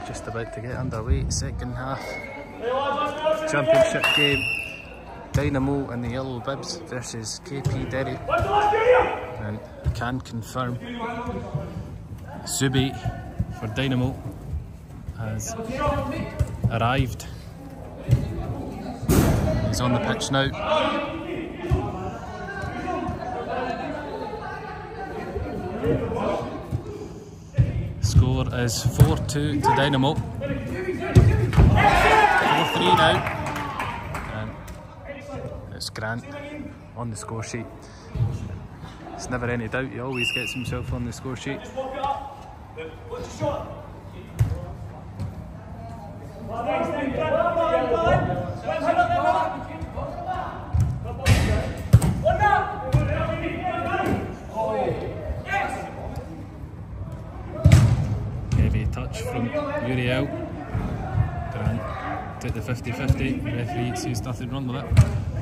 just about to get underway. Second half, championship game, Dynamo and the Yellow Bibs versus KP Derry. And I can confirm Zuby for Dynamo has arrived. He's on the pitch now. Score is 4-2 to Dynamo. 4-3 now. And it's Grant on the score sheet. It's never any doubt, he always gets himself on the score sheet. Touch from Uriel. Grant took the 50-50. Referee sees nothing wrong with it.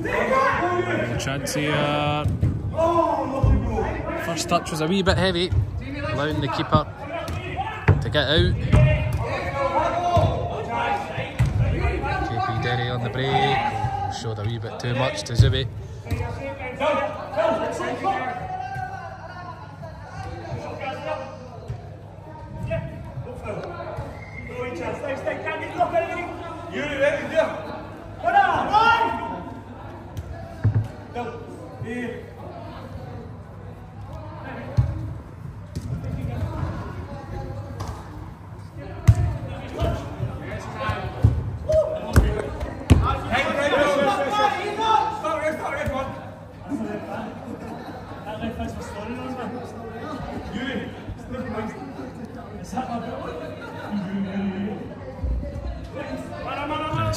The chance here. First touch was a wee bit heavy, allowing the keeper to get out. KP Derry on the break. Showed a wee bit too much to Zuby. This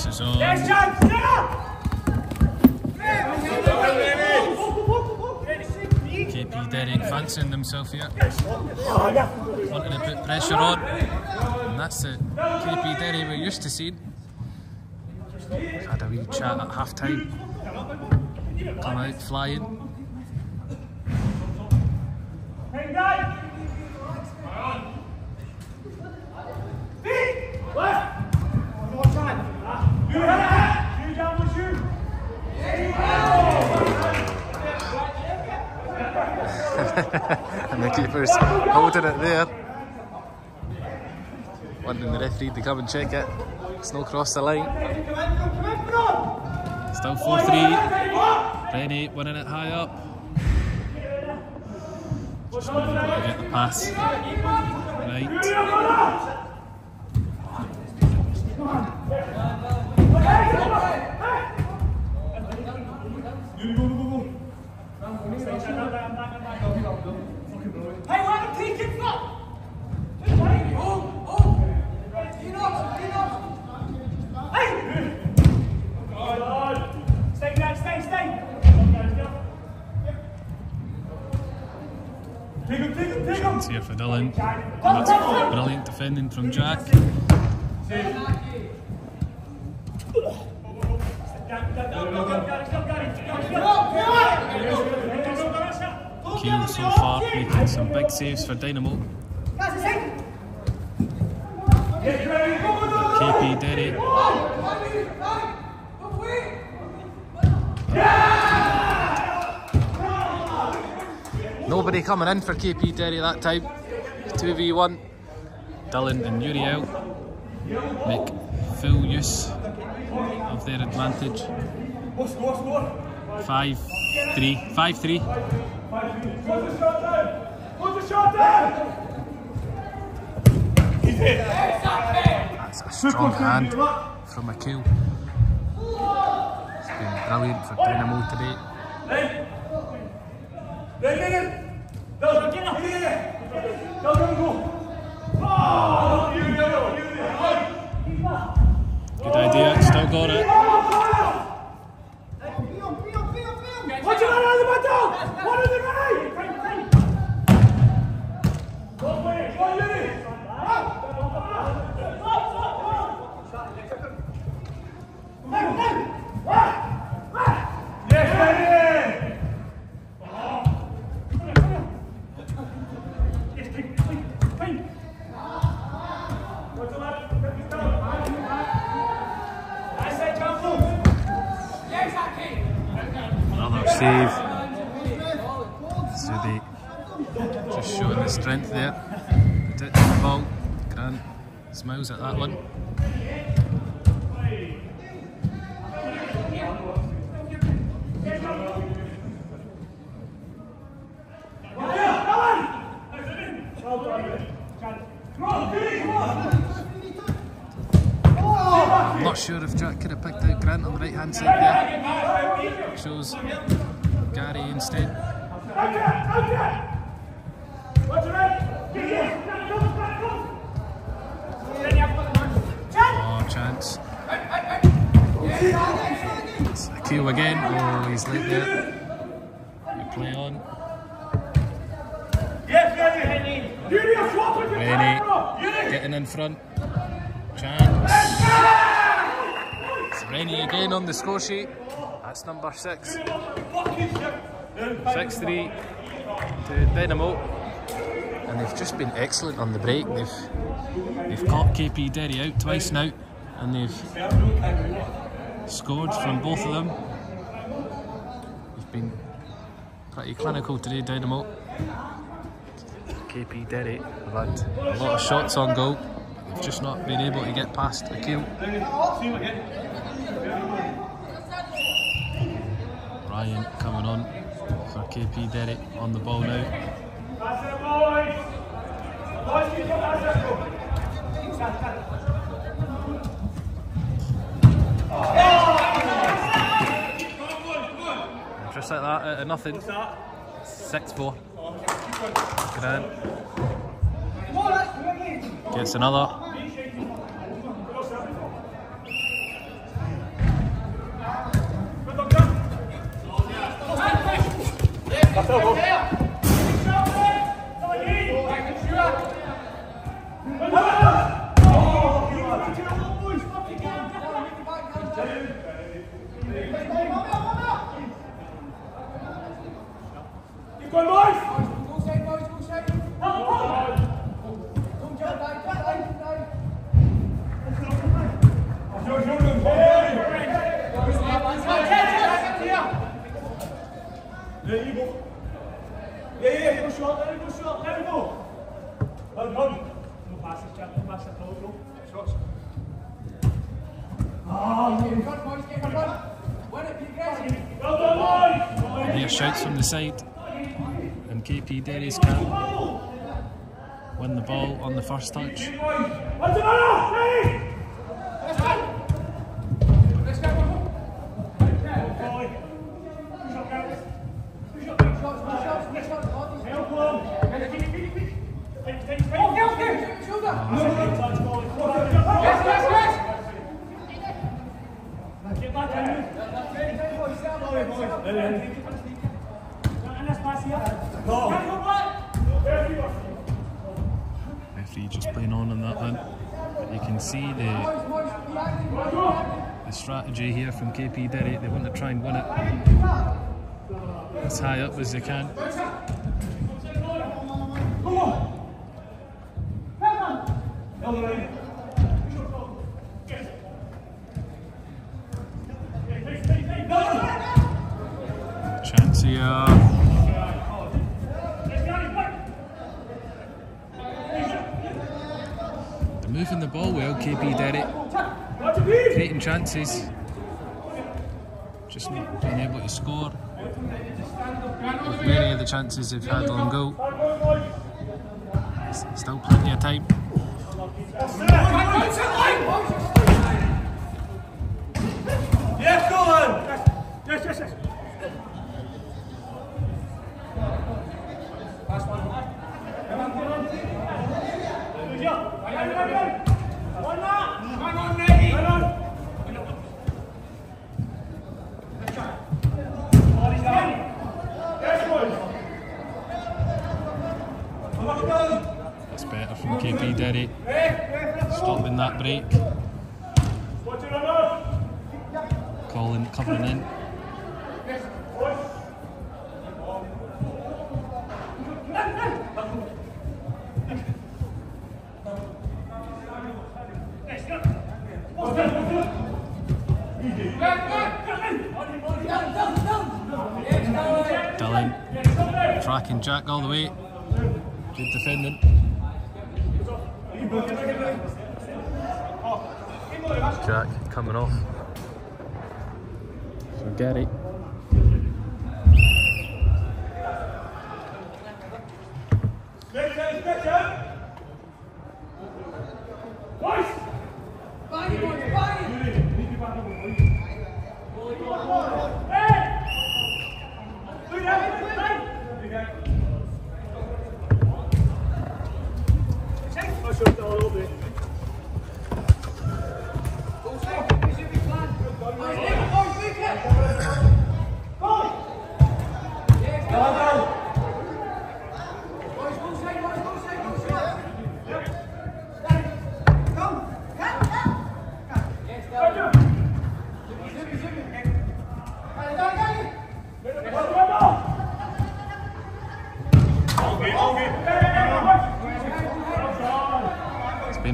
is on. KP Derry fancying themselves here. Wanting to put pressure on. And that's the KP Derry we're used to seeing. Had a wee chat at half time. Come out flying. And the keeper's holding it there, wanting the referee to come and check it. It's no cross the line. Still 4-3. Rennie winning it high up. Just looking to get the pass right. Chance here for Dylan. That's brilliant defending from Jack. Keane so far making some big saves for Dynamo. KP Derry. Nobody coming in for KP Derry that time. 2v1. Dylan and Uriel make full use of their advantage. 5-3. That's a strong hand from Akeel. It's been brilliant for Dynamo today. Good idea, still got it. What's the matter? save. Zuby just showing the strength there. Predicting the ball. Grant smiles at that one. I'm not sure if Jack could have picked out Grant on the right hand side there. Shows Gary instead. Oh, chance. It's Akeel again. Oh, he's late there. You play on. Rennie getting in front. Chance. It's Rennie again on the score sheet. That's number 6. 6-3 to Dynamo. And they've just been excellent on the break. They've caught KP Derry out twice now. And they've scored from both of them. They've been pretty clinical today, Dynamo. KP Derry have had a lot of shots on goal. They've just not been able to get past Akeel. Ryan coming on for KP Derry on the ball now. And just like that, out of nothing. 6-4. Grant gets another. Here shouts from the side, and KP Derry's can win the ball on the first touch. Referee just playing on that one. But you can see the strategy here from KP Derry. They want to try and win it as high up as they can. Chance here. They're moving the ball well, KP Derry. Creating chances. Just not being able to score with many of the chances they've had on goal. Still plenty of time. Yes, Colin! Yes. That's better from KP Derry. Stopping that break. Colin covering in. Cracking Jack all the way. Good defending. Jack coming off. So Gary.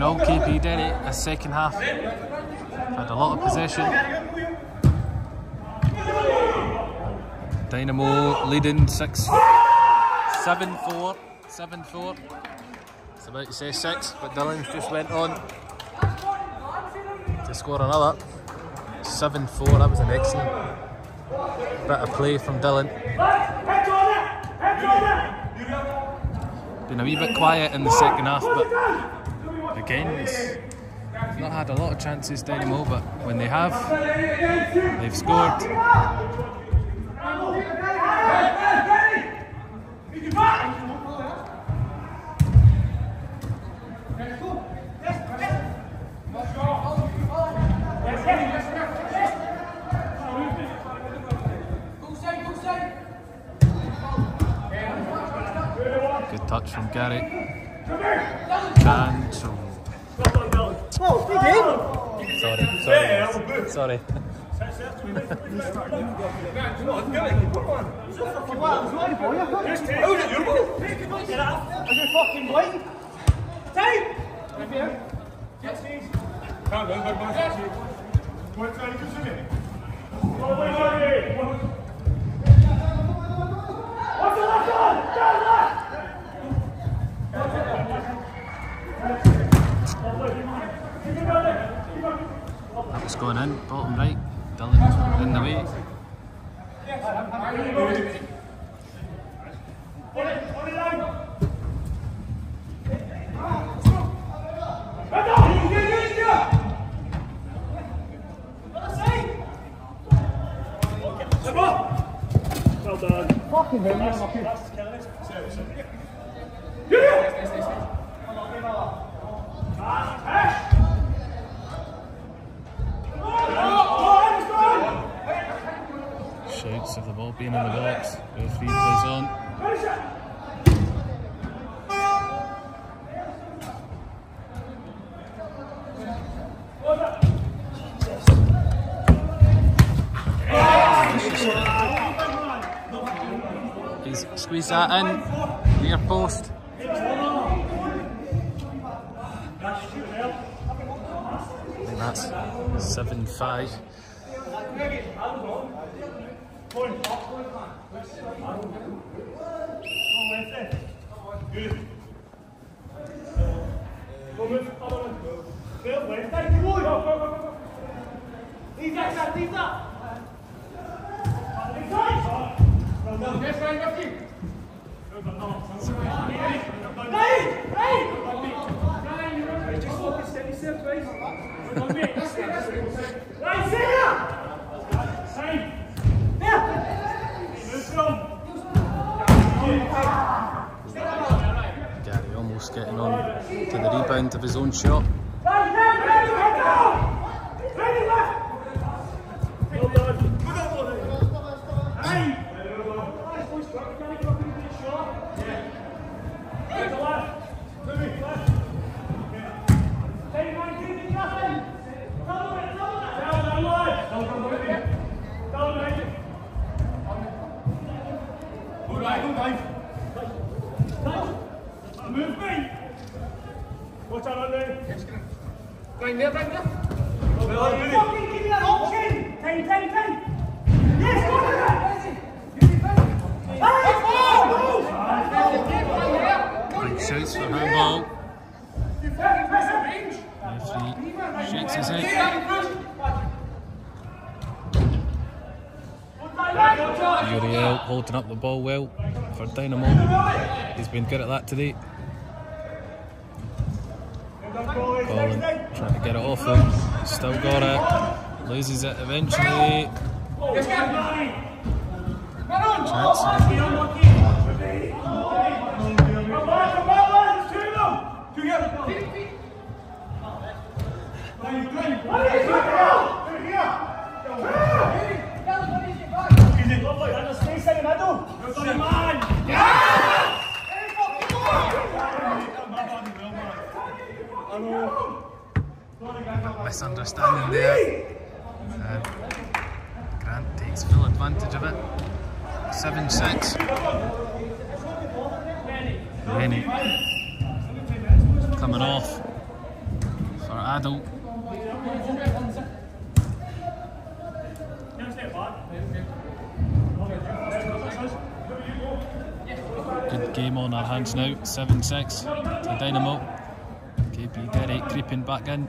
All KP Derry this second half. Had a lot of possession. Dynamo leading 7-4. 7-4. It's about to say 6, but Dylan just went on to score another. 7-4. That was an excellent bit of play from Dylan. Been a wee bit quiet in the second half, but again, he's not had a lot of chances, Dynamo, but when they have, they've scored. Good touch from Gary. And so Sorry. That was going in, bottom right. Dylan in the way. Well done. Fucking hell, that's shouts of the ball being in the box. Referee plays on. He's squeezed that in. Near post. And that's 7-5. Gary almost getting on to the rebound of his own shot. Yes, go! sense for handball. He shakes his head. Uriel holding up the ball well for Dynamo. He's been good at that today. Colin trying to get it off him. He's still got it. Loses it eventually. Misunderstanding there. Grant takes full advantage of it. 7-6. Rennie coming off for Adel. Good game on our hands now, 7-6 to Dynamo. KP Derry creeping back in.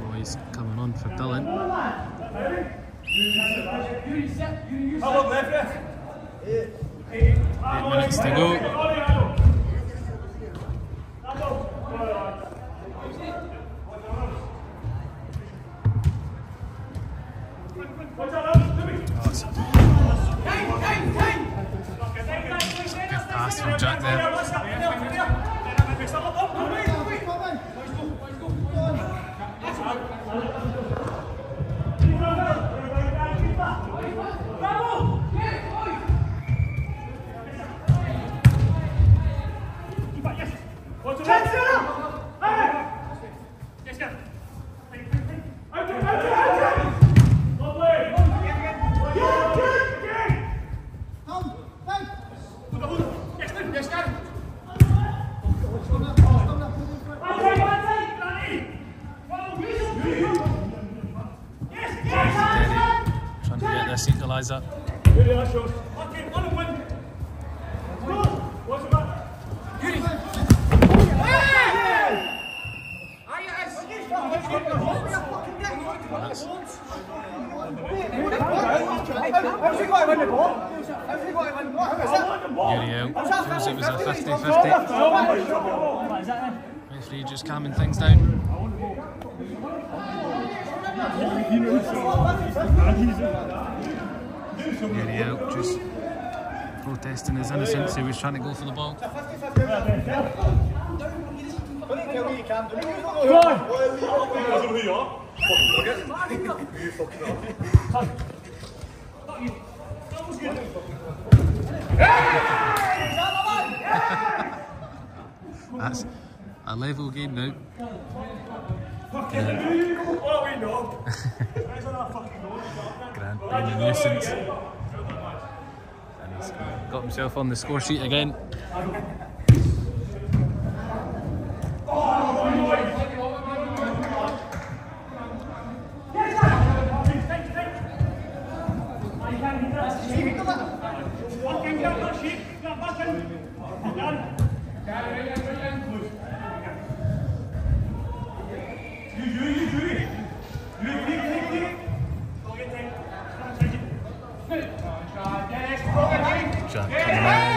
Moyes coming on for Dylan. Eight minutes to go. Good pass from Jack there. Equaliser. Uriel feels it was a 50-50. Referee just calming things down. Gary just protesting his innocence. He was trying to go for the ball. That's a level game now. Grant being a nuisance, and he's got himself on the score sheet again. Jack Keane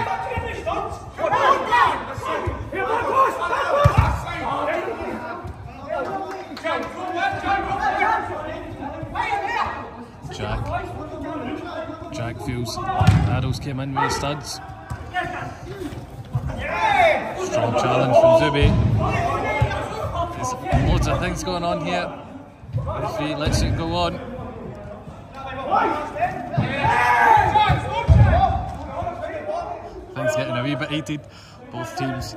Jack feels Adel's came in with the studs. Strong challenge from Zuby. There's loads of things going on here. If he lets it go on. Things getting a wee bit heated. Both teams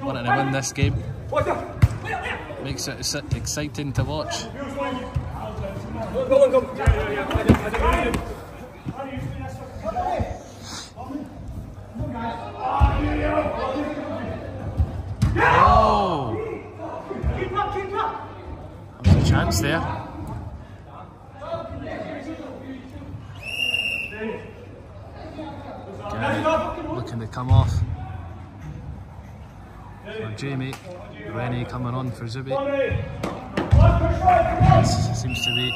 wanting to win this game. Makes it exciting to watch. Oh! There was a chance there. Gary looking to come off for Jamie. Rennie coming on for Zuby. This seems to be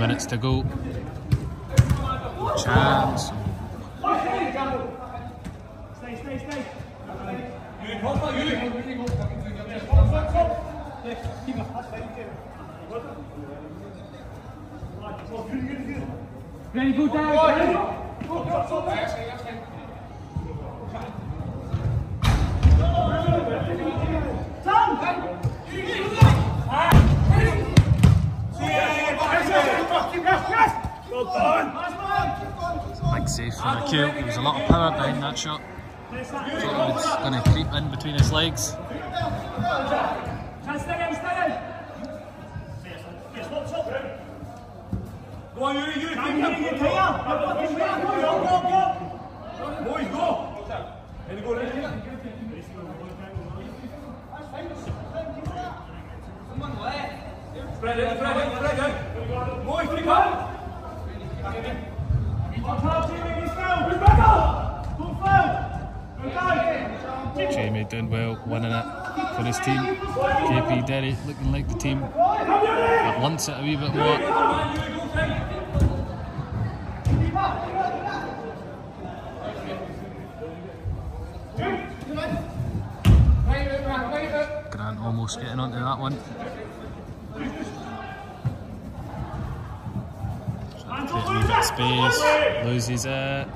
minutes to go. Chance. Stay. Ready, go down. Big save from Akeel. There was a lot of power behind that shot. Thought it was going to creep in between his legs. Jamie doing well, winning it for his team. KP Derry looking like the team that wants it a wee bit more. Grant almost getting onto that one. Leave that space, loses it.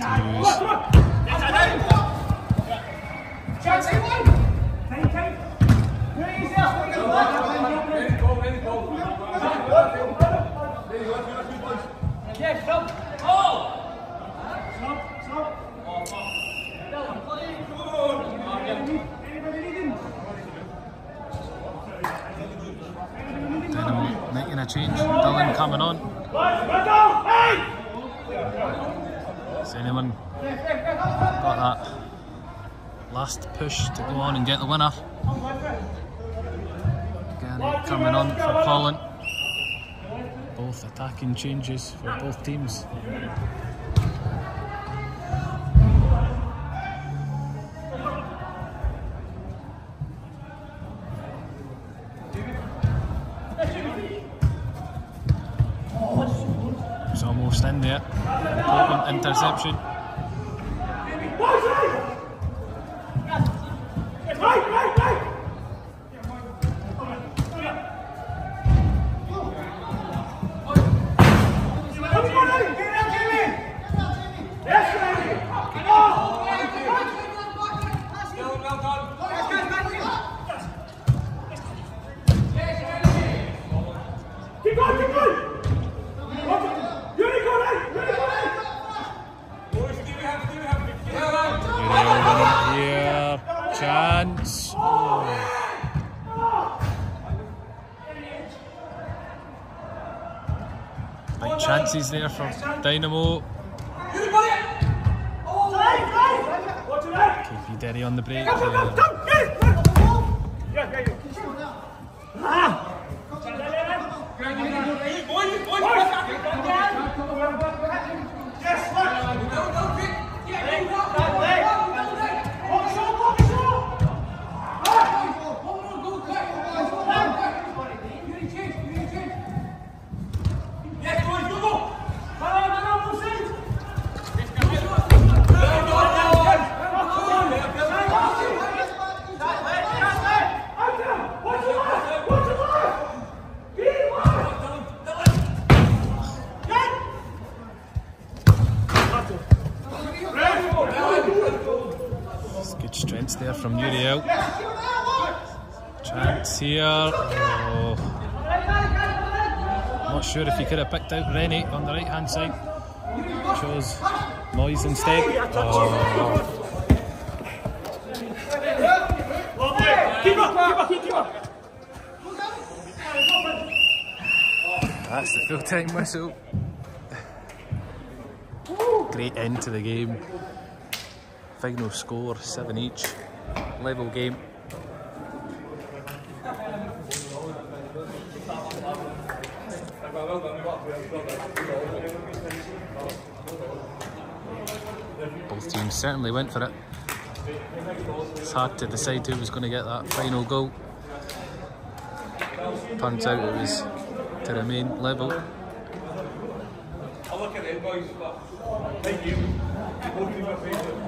Dynamo making a change. Dylan coming on. Has anyone got that last push to go on and get the winner? Gary coming on for Colin. Both attacking changes for both teams. It's almost in there. Important interception. Keep going! Ready, go, chances there for Dynamo. KP Derry on the break. There from Uriel. Chance here. Oh. Not sure if he could have picked out Rennie on the right hand side. Chose Moyes instead. Oh. That's the full time whistle. Great end to the game. Final score 7 each, level game. Both teams certainly went for it. It's hard to decide who was going to get that final goal. Turns out it was to remain level. I'll look at it, boys. Thank you.